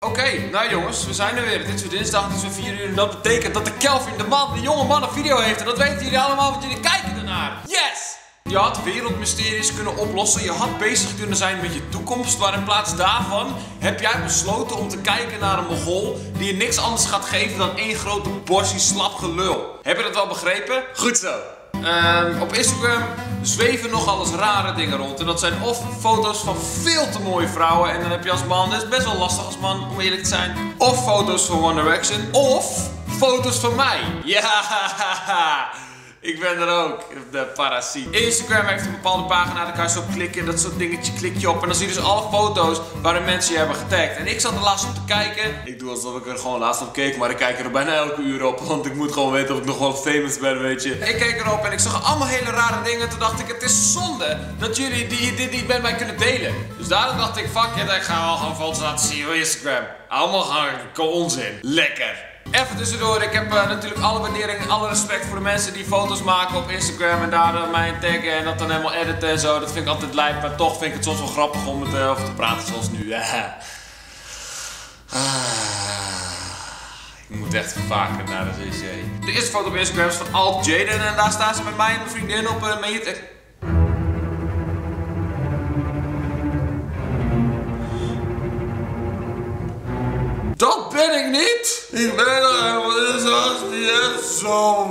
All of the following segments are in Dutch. Oké, nou jongens, we zijn er weer. Dit is dinsdag, het is weer 4 uur en dat betekent dat de Kelvin de Man, de jonge man, een video heeft. En dat weten jullie allemaal, want jullie kijken ernaar. Yes! Je had wereldmysteriën kunnen oplossen, je had bezig kunnen zijn met je toekomst, maar in plaats daarvan heb jij besloten om te kijken naar een Mogol die je niks anders gaat geven dan één grote portie slap gelul. Heb je dat wel begrepen? Goed zo! Op Instagram zweven nogal eens rare dingen rond en dat zijn of foto's van veel te mooie vrouwen en dan heb je als man, dat is best wel lastig als man om eerlijk te zijn, of foto's van One Direction of foto's van mij. Ja! Ik ben er ook, de parasiet. Instagram heeft een bepaalde pagina, daar kan je zo op klikken, dat soort dingetje klik je op. En dan zie je dus alle foto's waarin mensen je hebben getagd. En ik zat er laatst op te kijken. Ik doe alsof ik er gewoon laatst op keek, maar ik kijk er bijna elke uur op. Want ik moet gewoon weten of ik nog wel famous ben, weet je. Ik keek erop en ik zag allemaal hele rare dingen. Toen dacht ik, het is zonde dat jullie die met mij kunnen delen. Dus daarom dacht ik, fuck it, ik ga wel gewoon foto's laten zien op Instagram. Allemaal gewoon onzin. Lekker. Even tussendoor, ik heb natuurlijk alle waardering en alle respect voor de mensen die foto's maken op Instagram en daar mij taggen en dat dan helemaal editen en zo. Dat vind ik altijd lijp, maar toch vind ik het soms wel grappig om het over te praten zoals nu. Ik moet echt vaker naar de cc. De eerste foto op Instagram is van Alt Jaden en daar staan ze met mij en mijn vriendin op meet. Dat ben ik niet! Ik ben er helemaal zoals die is zo.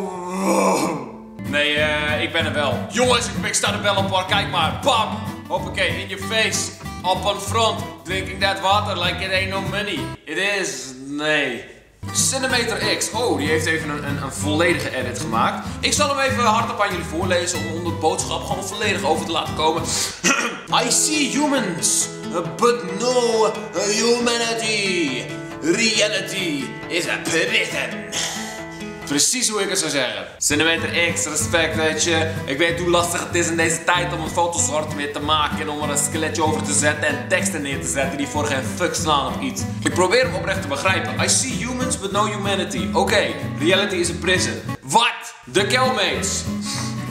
Nee, ik ben er wel. Jongens, ik sta er wel op hoor, kijk maar. Bam! Hoppakee, in je face. Op een front. Drinking that water like it ain't no money. It is. Nee. Cinemeter X. Oh, die heeft even een volledige edit gemaakt. Ik zal hem even hardop aan jullie voorlezen om de boodschap gewoon volledig over te laten komen. I see humans, but no humanity. Reality is a prison. Precies hoe ik het zou zeggen. Cinemeter X, respect weet je. Ik weet hoe lastig het is in deze tijd om een foto zwart weer te maken en om er een skeletje over te zetten en teksten neer te zetten die voor geen fuck slaan of iets. Ik probeer hem oprecht te begrijpen. I see humans but no humanity. Oké, reality is a prison. Wat? De Kelmates.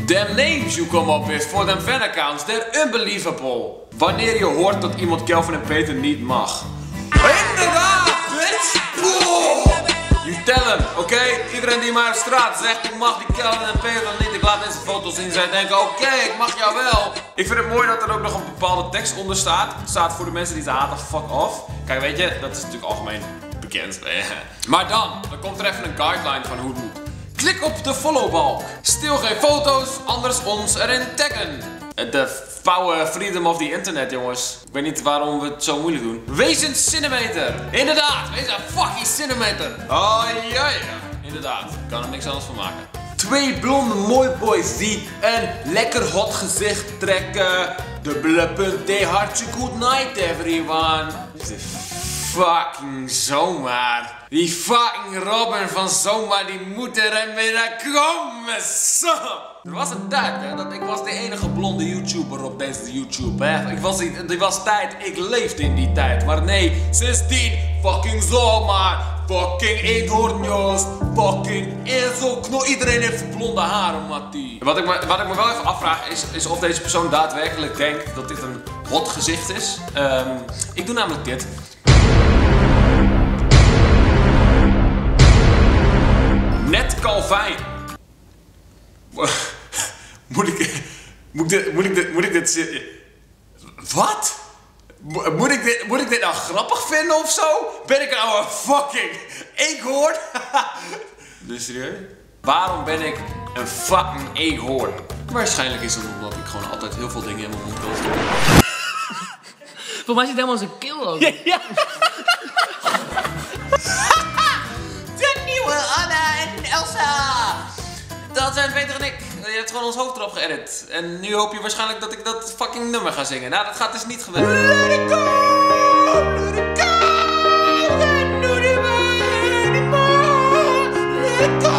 Them names you come up with for them fan accounts, they're unbelievable. Wanneer je hoort dat iemand Kelvin en Peter niet mag. Inderdaad! You tell him, oké? Iedereen die maar op straat zegt, ik mag die Kelvin en Peter niet, ik laat mensen foto's zien, zij denken, oké, ik mag jou wel. Ik vind het mooi dat er ook nog een bepaalde tekst onder staat. Het staat voor de mensen die ze haten, fuck off. Kijk, weet je, dat is natuurlijk algemeen bekend. Maar dan komt er even een guideline van hoe het moet. Klik op de followbalk. Stil geen foto's, anders ons erin taggen. De power freedom of the internet, jongens. Ik weet niet waarom we het zo moeilijk doen. Wees een cinemeter! Inderdaad, wees een fucking cinemeter! Oh ja, yeah. Inderdaad, ik kan er niks anders van maken. Twee blonde mooi boys die een lekker hot gezicht trekken. Dubbele.t hartje good night everyone. Fucking zomaar. Die fucking Robin van zomaar, die moet er en mee naar komen. Zo. Er was een tijd hè, dat ik was de enige blonde YouTuber op deze YouTube hè. Er was tijd, ik leefde in die tijd. Maar nee, sindsdien fucking zomaar. Fucking eekhoornjoost, fucking ezelkno. Iedereen heeft blonde haren, Mattie. Wat ik me wel even afvraag is of deze persoon daadwerkelijk denkt dat dit een hot gezicht is. Ik doe namelijk dit. Net Calvin. Moet ik dit... Wat? Moet ik dit nou grappig vinden of zo? Ben ik nou een fucking eekhoorn? Dus serieus? Waarom ben ik een fucking eekhoorn? Waarschijnlijk is het omdat ik gewoon altijd heel veel dingen in mijn mond wil stoppen. Voor mij zit helemaal zo'n keel ook. Ja. De nieuwe Anna en Elsa. Dat zijn Peter en ik. Je hebt gewoon ons hoofd erop geëdit. En nu hoop je waarschijnlijk dat ik dat fucking nummer ga zingen. Nou, dat gaat dus niet gebeuren. Let it go! Let it go! Don't do it anymore! Let it go!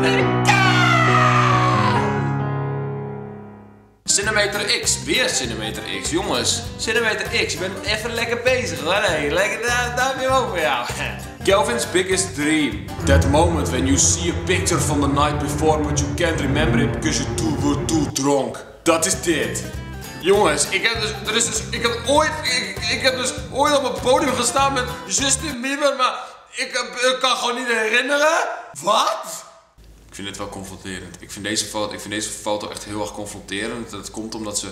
Let it go! Cinemeter X. Weer Cinemeter X. Jongens, Cinemeter X. Ik ben even lekker bezig. Maar nee, lekker, daar ben je ook voor jou. Kelvin's biggest dream. That moment when you see a picture from the night before but you can't remember it because you were too drunk. Dat is dit. Jongens, ik heb dus ooit op een podium gestaan met Justin Bieber, maar ik kan gewoon niet herinneren. Wat? Ik vind dit wel confronterend. Ik vind deze foto echt heel erg confronterend. Dat komt omdat ze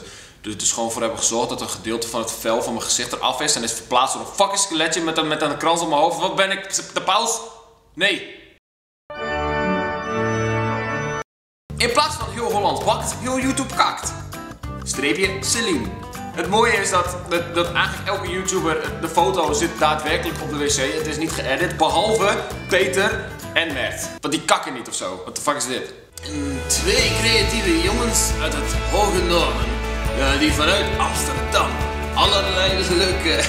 er dus gewoon voor hebben gezorgd dat een gedeelte van het vel van mijn gezicht eraf is en is verplaatst door een fucking skeletje met een krans op mijn hoofd. Wat ben ik? De paus? Nee. In plaats van heel Holland bakt, heel YouTube kakt. Streepje Celine. Het mooie is dat eigenlijk elke YouTuber, de foto zit daadwerkelijk op de wc. Het is niet geëdit, behalve Peter en Mert. Want die kakken niet ofzo. What the fuck is dit? Twee creatieve jongens uit het Hoge Noorden. Die vanuit Amsterdam allerlei leuke...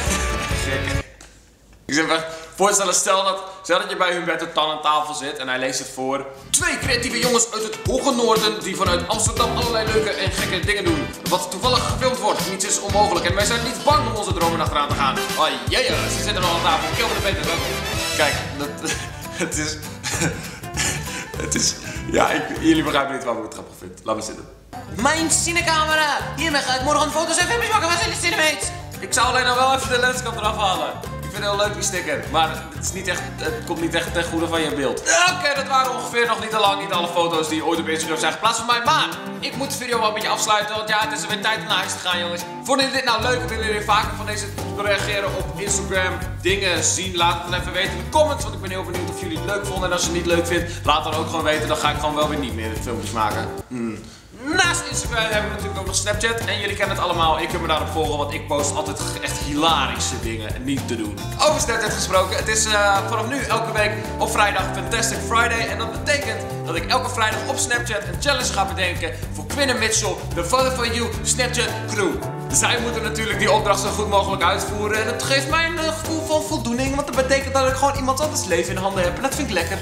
Ik zeg maar, voorstellen, stel dat je bij Humberto Tan aan tafel zit en hij leest het voor. Twee creatieve jongens uit het Hoge Noorden die vanuit Amsterdam allerlei leuke en gekke dingen doen. Wat toevallig gefilmd wordt, niets is onmogelijk en wij zijn niet bang om onze dromen achteraan te gaan. Oh jee, ze zitten al aan tafel, Kelvin de Man. Kijk, het is, ja, jullie begrijpen niet waarom ik het grappig vind. Laat me zitten. Mijn cinecamera! Hiermee ga ik morgen foto's en filmpjes maken van de cinemates. Ik zou alleen nog wel even de lenskant eraf halen. Ik vind het heel leuk die sticker, maar het is niet echt, het komt niet echt ten goede van je beeld. Oké, dat waren ongeveer nog niet te lang niet alle foto's die ooit op Instagram zijn geplaatst van mij. Maar ik moet de video wel een beetje afsluiten, want ja, het is weer tijd om naar huis te gaan, jongens. Vonden jullie dit nou leuk? Willen jullie vaker van deze reageren op Instagram? Dingen zien? Laat het dan even weten in de comments, want ik ben heel benieuwd of jullie het leuk vonden. En als je het niet leuk vindt, laat dan ook gewoon weten, dan ga ik gewoon wel weer niet meer het filmpjes maken. Naast Instagram hebben we natuurlijk ook nog Snapchat en jullie kennen het allemaal. Ik kan me daarop volgen, want ik post altijd echt hilarische dingen en niet te doen. Over Snapchat gesproken, het is vanaf nu elke week op vrijdag Fantastic Friday. En dat betekent dat ik elke vrijdag op Snapchat een challenge ga bedenken voor Quinn en Mitchell, de Vodafone YOU Snapchat crew. Zij moeten natuurlijk die opdracht zo goed mogelijk uitvoeren en dat geeft mij een gevoel van voldoening, want dat betekent dat ik gewoon iemand anders leven in de handen heb en dat vind ik lekker.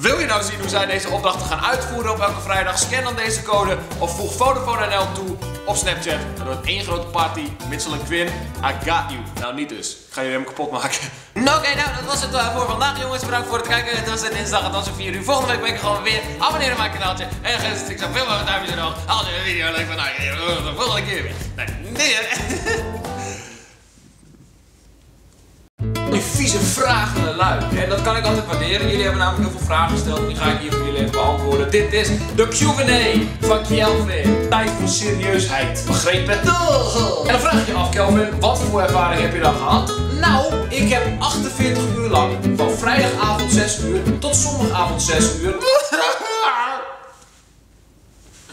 Wil je nou zien hoe zij deze opdrachten gaan uitvoeren op elke vrijdag? Scan dan deze code of voeg Vodafone NL toe op Snapchat. Dan wordt één grote party, Mitchell en Quinn. I got you. Nou niet dus. Ik ga jullie hem kapot maken. Oké, nou dat was het voor vandaag jongens. Bedankt voor het kijken. Het was het dinsdag, het was 4 uur. Volgende week ben ik gewoon weer. Abonneer op mijn kanaaltje. En dan geef ik zoveel mogelijk duimpjes omhoog. Als je de video leuk vindt, nou, de volgende keer weer. Die vieze vragen luid. En dat kan ik altijd waarderen. Jullie hebben namelijk heel veel vragen gesteld. Die ga ik hier voor jullie even beantwoorden. Dit is de Q&A van Kjell Veer. Tijd voor serieusheid. Begrepen? En dan vraag je af, Kelvin, wat voor ervaring heb je dan gehad? Nou, ik heb 48 uur lang, van vrijdagavond 6 uur tot zondagavond 6 uur,